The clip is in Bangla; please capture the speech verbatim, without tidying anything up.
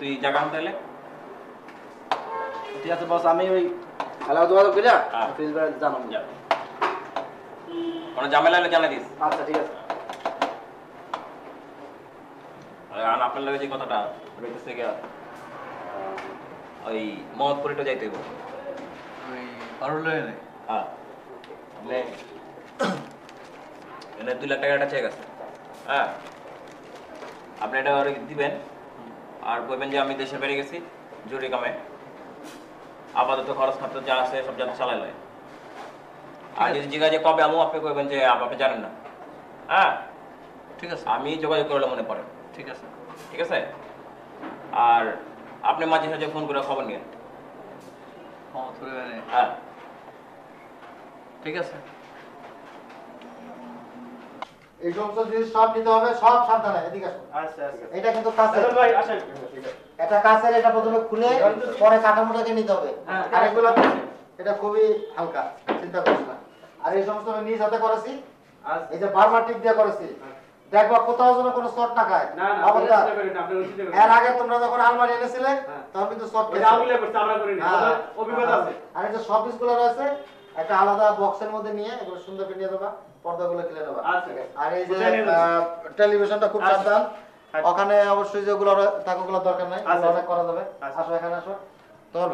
তুই জাগাম তাহলে ঠিক আছে বস আমি ওই খেলা দোয়া তো কইরা ফিল্ড বারে জানাম যা কোন ঝামেলা হলে জানা দিস আচ্ছা ঠিক আছে আরে আন আপনার লাগে যে কথাটা বলতেছে কি ওই মহৎপুরিটা যাইতে হবে ওই আরুলয় না হ্যাঁ নে এনে দুই লাখ টাকা একটা চেক আছে হ্যাঁ আপনি এটা আর দিবেন আর কইবেন যে আমি দেশে বেরিয়ে গেছি জরুরি কামে আপাতত খরচ খরচ যা আছে সব যা চালায় লয় আর যদি জিজ্ঞাসা কবে আমু আপনি কইবেন যে আপনি জানেন না হ্যাঁ ঠিক আছে আমি যোগাযোগ করলে মনে পড়ে ঠিক আছে ঠিক আছে আর আপনি মাঝে মাঝে ফোন করে খবর নিন হ্যাঁ ধরে মানে হ্যাঁ ঠিক আছে এই সমস্ত জিনিস সব নিতে হবে সব সাবধানে এদিকে আসুন আচ্ছা আচ্ছা এটা কিন্তু কাছে ভাই আসেন এটা কাছে এটা প্রথমে খুলে পরে কাটামোটাকে নিতে হবে আর এগুলো এটা খুবই হালকা চিন্তা করবেন না আর এই সমস্ত আমি নিজ হাতে করেছি আজ এই যে বারবার টিপ দিয়ে করেছি দেখবা কোথাও যেন কোনো শর্ট না খায় না না আপনি চিন্তা করেন আপনি চিন্তা করেন এর আগে তোমরা যখন আলমারি এনেছিলে তখন কিন্তু শর্ট এটা আগুলে করতে আমরা করি না অভিবাদ আছে আর এই যে সব পিসগুলো আছে একটা আলাদা বক্সের মধ্যে নিয়ে এগুলো সুন্দর করে নিয়ে দেবা পর্দাগুলো কিনে দেবা আর এই যে টেলিভিশনটা খুব সাবধান ওখানে অবশ্যই যেগুলো থাকাগুলো দরকার নাই ওখানে করা যাবে আসো এখানে আসো তোমার